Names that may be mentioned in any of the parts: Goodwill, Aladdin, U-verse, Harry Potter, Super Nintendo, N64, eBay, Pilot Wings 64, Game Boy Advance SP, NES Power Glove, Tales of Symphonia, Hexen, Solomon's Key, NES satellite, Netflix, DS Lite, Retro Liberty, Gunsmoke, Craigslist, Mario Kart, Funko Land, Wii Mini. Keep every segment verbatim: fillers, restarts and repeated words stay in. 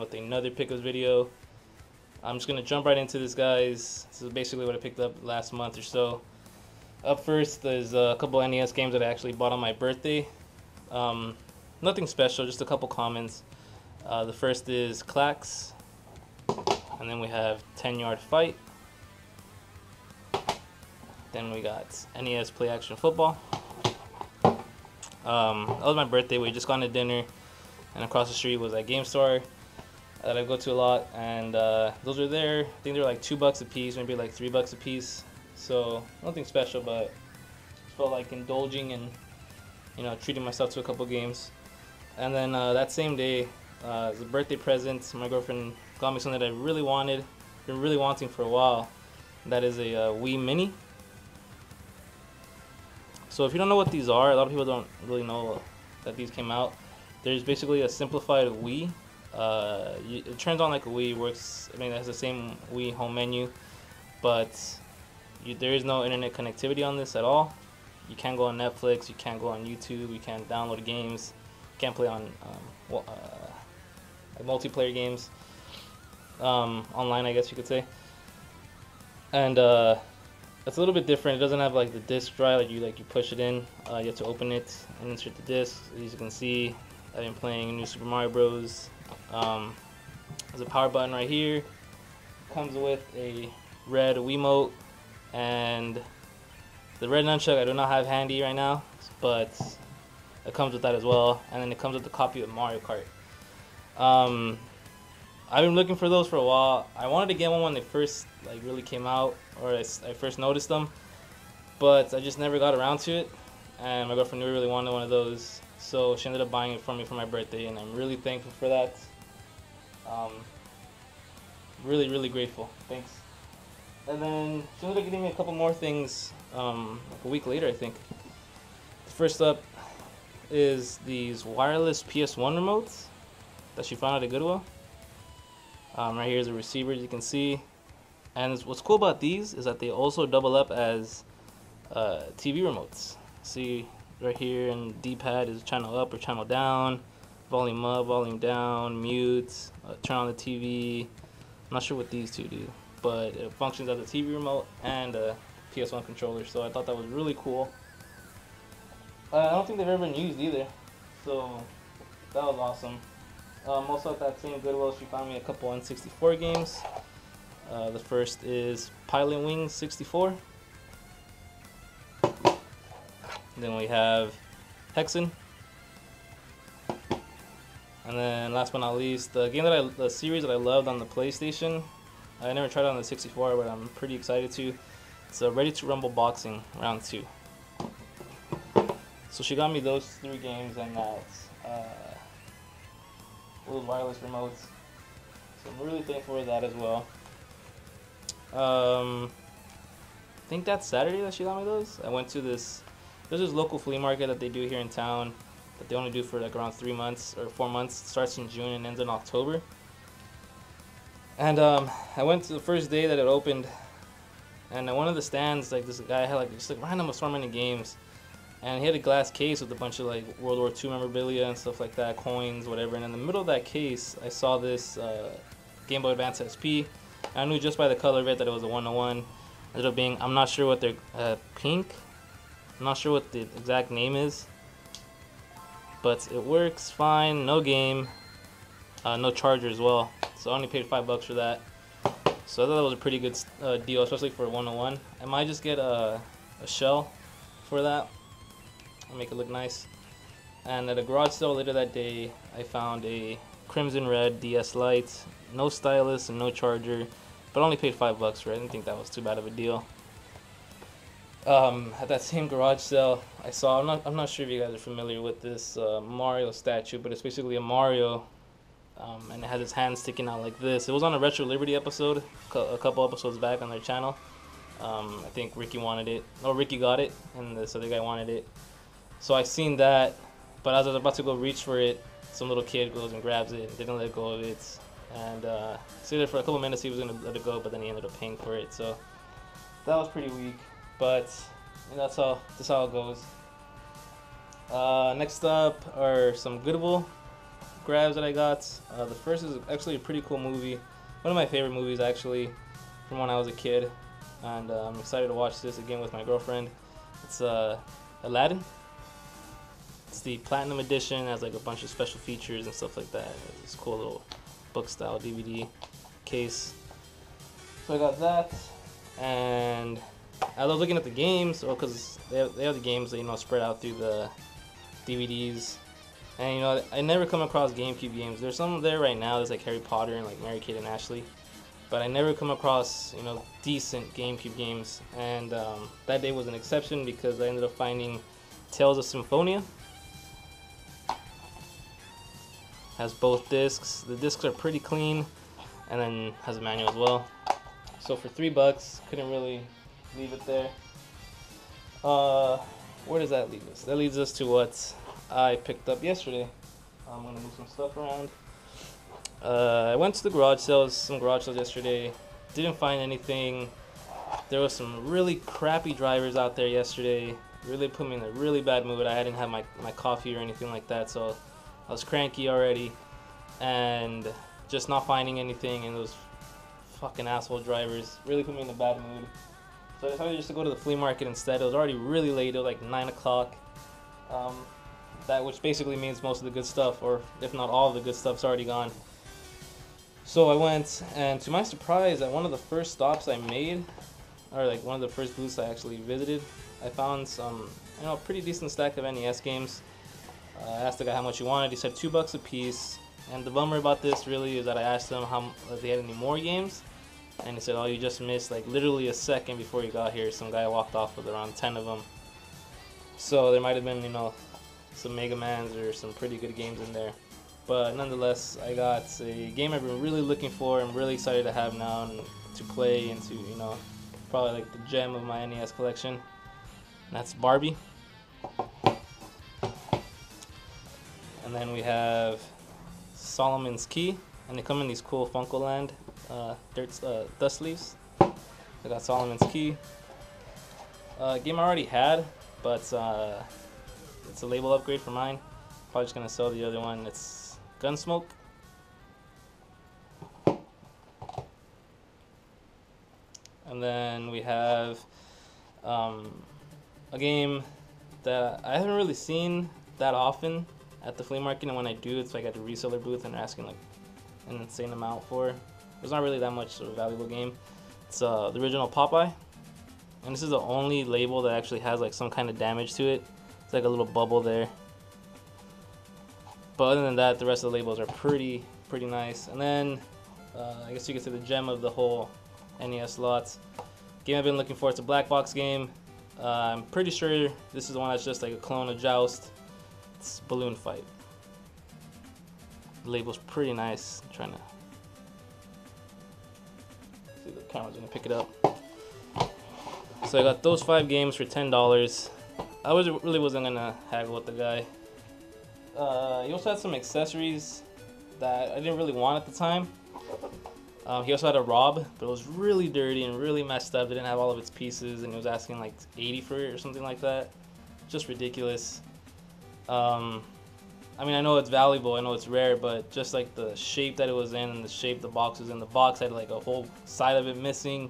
with another pickups video. I'm just gonna jump right into this, guys. This is basically what I picked up last month or so. Up first is a couple N E S games that I actually bought on my birthday. Um, nothing special, just a couple commons. Uh, the first is Klax, and then we have ten yard fight. Then we got N E S Play Action Football. Um, that was my birthday. We just gone to dinner, and across the street was that game store that I go to a lot, and uh, those are there. I think they're like two bucks a piece, maybe like three bucks a piece. So nothing special, but just felt like indulging and, you know, treating myself to a couple games. And then uh, that same day, uh, as a birthday present, my girlfriend got me something that I really wanted, been really wanting for a while. That is a uh, Wii Mini. So if you don't know what these are, a lot of people don't really know that these came out. There's basically a simplified Wii. Uh, it turns on like a Wii, works, I mean, it has the same Wii home menu, but you, there is no internet connectivity on this at all. You can't go on Netflix, you can't go on YouTube, you can't download games, you can't play on um, well, uh, multiplayer games, um, online, I guess you could say. And uh, it's a little bit different. It doesn't have like the disc drive, like you, like you push it in, uh, you have to open it and insert the disc. As you can see, I've been playing New Super Mario Bros. Um, there's a power button right here. Comes with a red Wiimote and the red nunchuck. I do not have handy right now, but it comes with that as well. And then it comes with a copy of Mario Kart. Um, I've been looking for those for a while. I wanted to get one when they first like really came out, or I, I first noticed them, but I just never got around to it. And my girlfriend really wanted one of those, so she ended up buying it for me for my birthday, and I'm really thankful for that. Um, really, really grateful. Thanks. And then she ended up getting me a couple more things um, like a week later, I think. First up is these wireless P S one remotes that she found at a Goodwill. Um, right here is a receiver, as you can see. And what's cool about these is that they also double up as uh, T V remotes. See right here, and D-pad is channel up or channel down, volume up, volume down, mute, uh, turn on the T V. I'm not sure what these two do, but it functions as a T V remote and a P S one controller, so I thought that was really cool. Uh, I don't think they've ever been used either, so that was awesome. Um, also at that same Goodwill, she found me a couple N sixty-four games. Uh, the first is Pilot Wings sixty-four. Then we have Hexen, and then last but not least, the game that I, the series that I loved on the PlayStation, I never tried it on the sixty-four, but I'm pretty excited to. It's uh, Ready to Rumble Boxing Round Two. So she got me those three games and that uh, little wireless remotes. So I'm really thankful for that as well. Um, I think that's Saturday that she got me those. I went to this. There's this local flea market that they do here in town that they only do for like around three months or four months. It starts in June and ends in October. And um, I went to the first day that it opened, and at one of the stands, like this guy had like just like random assortment of games, and he had a glass case with a bunch of like World War Two memorabilia and stuff like that, coins, whatever. And in the middle of that case, I saw this uh, Game Boy Advance S P. And I knew just by the color of it that it was a one oh one. It ended up being, I'm not sure what they're uh, pink. I'm not sure what the exact name is, but it works fine. No game, uh, no charger as well. So I only paid five bucks for that. So I thought that was a pretty good uh, deal, especially for one oh one. I might just get a, a shell for that. I'll make it look nice. And at a garage sale later that day, I found a crimson red D S Lite, no stylus and no charger, but I only paid five bucks for it. I didn't think that was too bad of a deal. Um, at that same garage sale, I saw, I'm not, I'm not sure if you guys are familiar with this uh, Mario statue, but it's basically a Mario, um, and it has his hand sticking out like this. It was on a Retro Liberty episode, a couple episodes back on their channel. Um, I think Ricky wanted it, no, Ricky got it, and this other guy wanted it. So I seen that, but as I was about to go reach for it, some little kid goes and grabs it, didn't let go of it, and uh, stayed there for a couple minutes. He was going to let it go, but then he ended up paying for it, so that was pretty weak. But you know, that's how that's how it goes. Uh, next up are some Goodwill grabs that I got. Uh, the first is actually a pretty cool movie, one of my favorite movies actually, from when I was a kid, and uh, I'm excited to watch this again with my girlfriend. It's uh, Aladdin. It's the Platinum Edition, has like a bunch of special features and stuff like that. It's this cool little book style D V D case. So I got that, and I love looking at the games, well, because they have, they have the games that, you know, spread out through the D V Ds. And you know, I never come across GameCube games. There's some there right now. There's like Harry Potter and like Mary Kate and Ashley, but I never come across, you know, decent GameCube games. And um, that day was an exception because I ended up finding Tales of Symphonia. Has both discs. The discs are pretty clean, and then has a manual as well. So for three bucks, couldn't really leave it there. Uh, where does that lead us? That leads us to what I picked up yesterday. I'm gonna move some stuff around. Uh, I went to the garage sales, some garage sales yesterday. Didn't find anything. There was some really crappy drivers out there yesterday. Really put me in a really bad mood. I hadn't had my, my coffee or anything like that, so I was cranky already, and just not finding anything. And those fucking asshole drivers really put me in a bad mood. So I decided just to go to the flea market instead. It was already really late. It was like nine o'clock. Um, that which basically means most of the good stuff, or if not all of the good stuff's already gone. So I went, and to my surprise, at one of the first stops I made, or like one of the first booths I actually visited, I found some, you know, pretty decent stack of N E S games. Uh, I asked the guy how much he wanted. He said two bucks a piece. And the bummer about this really is that I asked him how if they had any more games, and he said, "Oh, you just missed like literally a second before you got here. Some guy walked off with around ten of them." So there might have been, you know, some Mega Mans or some pretty good games in there. But nonetheless, I got a game I've been really looking for and really excited to have now and to play and to, you know, probably like the gem of my N E S collection. And that's Barbie. And then we have Solomon's Key, and they come in these cool Funko Land uh, dirt, uh, dust leaves. I got Solomon's Key. Uh, game I already had, but uh, it's a label upgrade for mine. Probably just gonna sell the other one. It's Gunsmoke. And then we have um, a game that I haven't really seen that often at the flea market, and when I do, it's like at the reseller booth and they're asking like an insane amount for. There's not really that much of a valuable game. It's uh, the original Popeye, and this is the only label that actually has like some kind of damage to it. It's like a little bubble there. But other than that, the rest of the labels are pretty pretty nice. And then uh, I guess you could say the gem of the whole N E S lot, game I've been looking for. It's a black box game. Uh, I'm pretty sure this is the one that's just like a clone of Joust. It's Balloon Fight. The label's pretty nice. I'm trying to see, the camera's gonna pick it up. So I got those five games for ten dollars. I was really wasn't gonna haggle with the guy. Uh, he also had some accessories that I didn't really want at the time. Um, he also had a Rob, but it was really dirty and really messed up. It didn't have all of its pieces, and he was asking like eighty for it or something like that. Just ridiculous. Um, I mean, I know it's valuable, I know it's rare, but just like the shape that it was in and the shape the box was in, the box had like a whole side of it missing.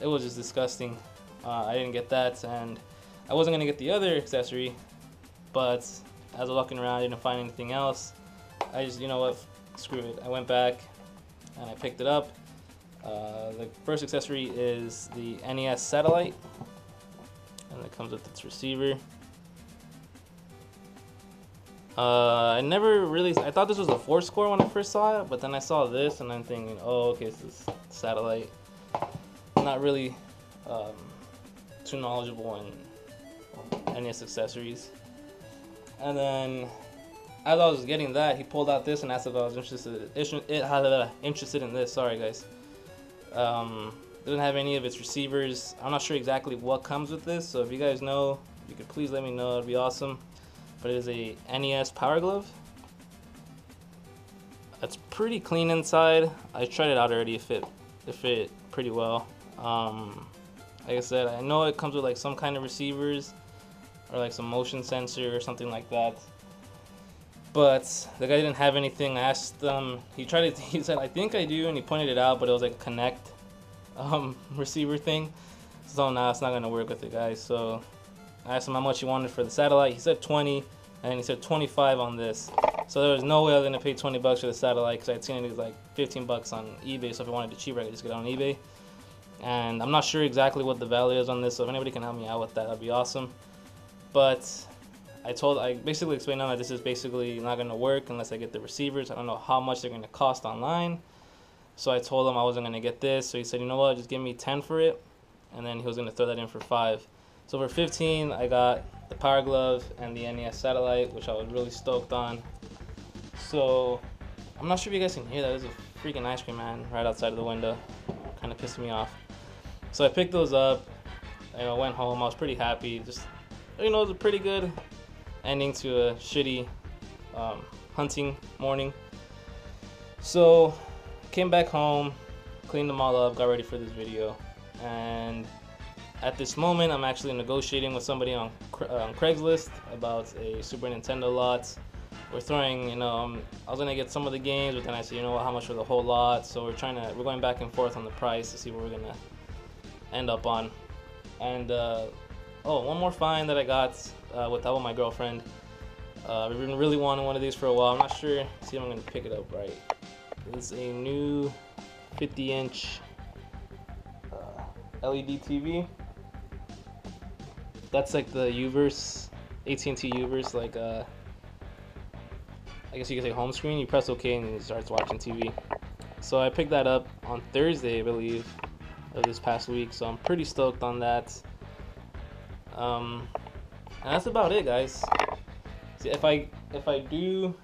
It was just disgusting. Uh, I didn't get that, and I wasn't going to get the other accessory, but as I was walking around, I didn't find anything else. I just, you know what, screw it. I went back and I picked it up. Uh, the first accessory is the N E S satellite, and it comes with its receiver. Uh, I never really, I thought this was a four-score when I first saw it, but then I saw this and I'm thinking, oh, okay, it's this satellite. Not really um, too knowledgeable in N E S accessories. And then, as I was getting that, he pulled out this and asked if I was interested, interested in this, sorry guys. Um, it doesn't have any of its receivers. I'm not sure exactly what comes with this, so if you guys know, you could please let me know, it'd be awesome. But it is a N E S power glove. It's pretty clean inside. I tried it out already. It fit, it fit pretty well. Um, like I said, I know it comes with like some kind of receivers or like some motion sensor or something like that. But the guy didn't have anything. I asked them, he tried to, he said, I think I do, and he pointed it out, but it was like a Connect um, receiver thing. So now nah, it's not gonna work with the guy. So I asked him how much he wanted for the satellite. He said twenty, and he said twenty-five on this. So there was no way I was gonna pay twenty bucks for the satellite, because I'd seen it was like fifteen bucks on eBay. So if I wanted it cheaper, I could just get it on eBay. And I'm not sure exactly what the value is on this, so if anybody can help me out with that, that'd be awesome. But I told, I basically explained now that this is basically not gonna work unless I get the receivers. I don't know how much they're gonna cost online. So I told him I wasn't gonna get this. So he said, you know what, just give me ten for it. And then he was gonna throw that in for five. So for fifteen, I got the Power Glove and the N E S satellite, which I was really stoked on. So I'm not sure if you guys can hear that. There's a freaking ice cream man right outside of the window. Kind of pissed me off. So I picked those up, and I went home. I was pretty happy. Just, you know, it was a pretty good ending to a shitty um, hunting morning. So came back home, cleaned them all up, got ready for this video. And at this moment, I'm actually negotiating with somebody on, Cra on Craigslist about a Super Nintendo lot. We're throwing, you know, um, I was gonna get some of the games, but then I said, you know what, how much for the whole lot? So we're trying to, we're going back and forth on the price to see what we're gonna end up on. And uh, oh, one more find that I got uh, with my girlfriend. Uh, we've been really wanting one of these for a while. I'm not sure. Let's see if I'm gonna pick it up right. It's a new fifty inch uh, L E D T V. That's like the U-verse, A T and T U-verse, like. Uh, I guess you could say home screen. You press OK and it starts watching T V. So I picked that up on Thursday, I believe, of this past week. So I'm pretty stoked on that. Um, and that's about it, guys. See, if I if I do